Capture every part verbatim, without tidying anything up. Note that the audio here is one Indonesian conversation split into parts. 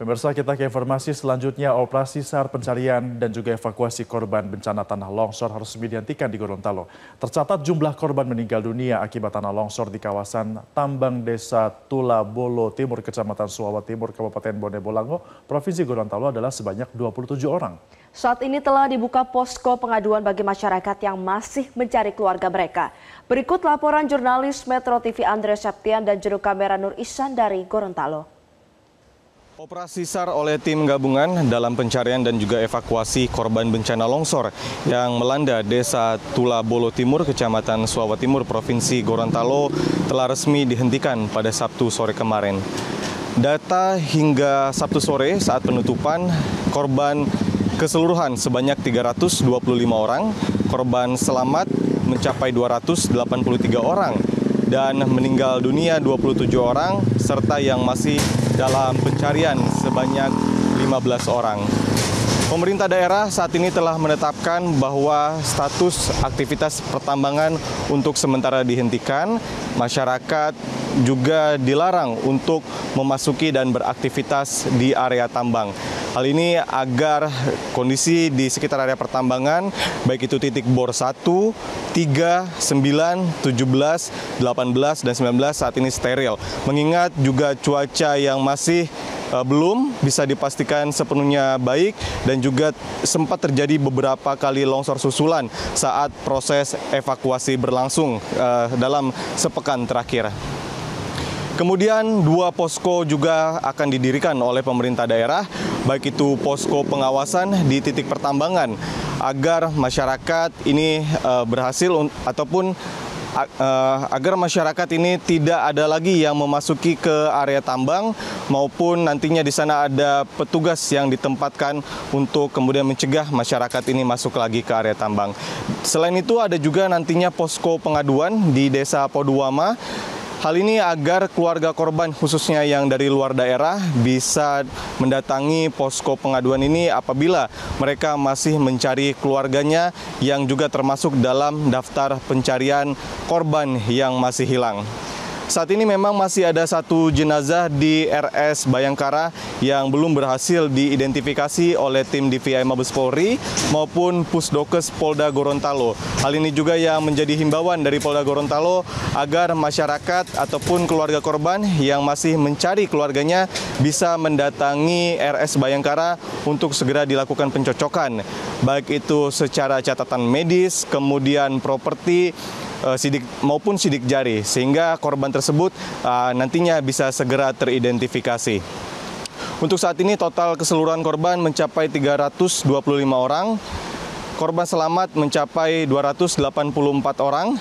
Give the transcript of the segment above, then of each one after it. Pemirsa, kita ke informasi selanjutnya. Operasi SAR pencarian dan juga evakuasi korban bencana tanah longsor resmi dihentikan di Gorontalo. Tercatat jumlah korban meninggal dunia akibat tanah longsor di kawasan tambang desa Tula Bolo Timur, Kecamatan Suwawa Timur, Kabupaten Bone Bolango, Provinsi Gorontalo adalah sebanyak dua puluh tujuh orang. Saat ini telah dibuka posko pengaduan bagi masyarakat yang masih mencari keluarga mereka. Berikut laporan jurnalis Metro T V Andre Septian dan juru kamera Nur Ihsan dari Gorontalo. Operasi SAR oleh tim gabungan dalam pencarian dan juga evakuasi korban bencana longsor yang melanda desa Tula Bolo Timur, Kecamatan Suwawa Timur, Provinsi Gorontalo telah resmi dihentikan pada Sabtu sore kemarin. Data hingga Sabtu sore saat penutupan, korban keseluruhan sebanyak tiga ratus dua puluh lima orang, korban selamat mencapai dua ratus delapan puluh tiga orang, dan meninggal dunia dua puluh tujuh orang, serta yang masih dalam pencarian sebanyak lima belas orang. Pemerintah daerah saat ini telah menetapkan bahwa status aktivitas pertambangan untuk sementara dihentikan. Masyarakat juga dilarang untuk memasuki dan beraktivitas di area tambang. Hal ini agar kondisi di sekitar area pertambangan, baik itu titik bor satu, tiga, sembilan, tujuh belas, delapan belas, dan sembilan belas saat ini steril. Mengingat juga cuaca yang masih uh, belum bisa dipastikan sepenuhnya baik dan juga sempat terjadi beberapa kali longsor susulan saat proses evakuasi berlangsung uh, dalam sepekan terakhir. Kemudian dua posko juga akan didirikan oleh pemerintah daerah, baik itu posko pengawasan di titik pertambangan, agar masyarakat ini uh, berhasil ataupun uh, agar masyarakat ini tidak ada lagi yang memasuki ke area tambang maupun nantinya di sana ada petugas yang ditempatkan untuk kemudian mencegah masyarakat ini masuk lagi ke area tambang. Selain itu ada juga nantinya posko pengaduan di desa Poduama. Hal ini agar keluarga korban khususnya yang dari luar daerah bisa mendatangi posko pengaduan ini apabila mereka masih mencari keluarganya yang juga termasuk dalam daftar pencarian korban yang masih hilang. Saat ini memang masih ada satu jenazah di R S Bhayangkara yang belum berhasil diidentifikasi oleh tim D V I Mabes Polri maupun Pusdokes Polda Gorontalo. Hal ini juga yang menjadi himbauan dari Polda Gorontalo agar masyarakat ataupun keluarga korban yang masih mencari keluarganya bisa mendatangi R S Bhayangkara untuk segera dilakukan pencocokan, baik itu secara catatan medis, kemudian properti, sidik maupun sidik jari, sehingga korban tersebut uh, nantinya bisa segera teridentifikasi. Untuk saat ini total keseluruhan korban mencapai tiga ratus dua puluh lima orang, korban selamat mencapai dua ratus delapan puluh empat orang,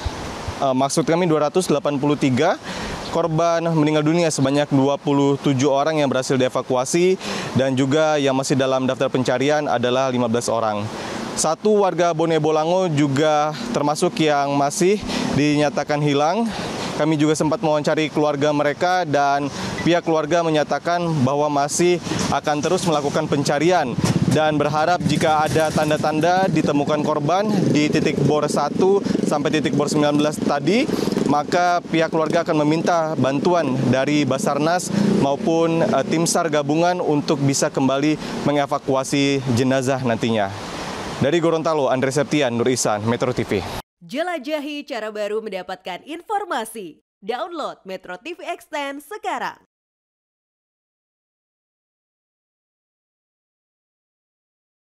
uh, maksud kami dua ratus delapan puluh tiga. Korban meninggal dunia sebanyak dua puluh tujuh orang yang berhasil dievakuasi dan juga yang masih dalam daftar pencarian adalah lima belas orang. Satu warga Bone Bolango juga termasuk yang masih dinyatakan hilang. Kami juga sempat mewawancari keluarga mereka dan pihak keluarga menyatakan bahwa masih akan terus melakukan pencarian dan berharap jika ada tanda-tanda ditemukan korban di titik bor satu sampai titik bor sembilan belas tadi, maka pihak keluarga akan meminta bantuan dari Basarnas maupun tim SAR gabungan untuk bisa kembali mengevakuasi jenazah nantinya. Dari Gorontalo, Andre Septian, Nur Ihsan, Metro T V. Jelajahi cara baru mendapatkan informasi. Download Metro T V Extend sekarang.